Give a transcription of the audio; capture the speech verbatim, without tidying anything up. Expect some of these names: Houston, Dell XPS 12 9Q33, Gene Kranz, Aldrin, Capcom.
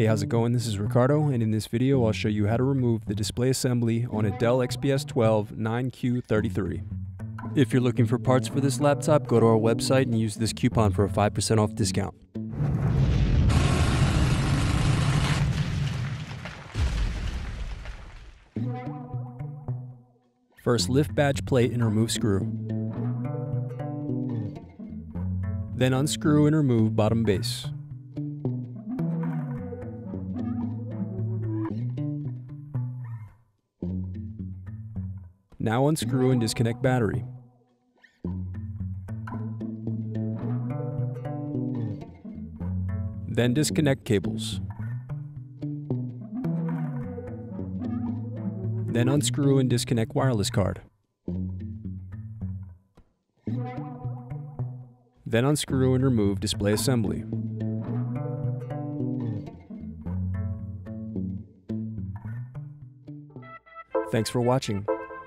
Hey, how's it going? This is Ricardo, and in this video I'll show you how to remove the display assembly on a Dell X P S twelve nine Q thirty-three. If you're looking for parts for this laptop, go to our website and use this coupon for a five percent off discount. First, lift badge plate and remove screw. Then unscrew and remove bottom base. Now unscrew and disconnect battery. Then disconnect cables. Then unscrew and disconnect wireless card. Then unscrew and remove display assembly. Thanks for watching.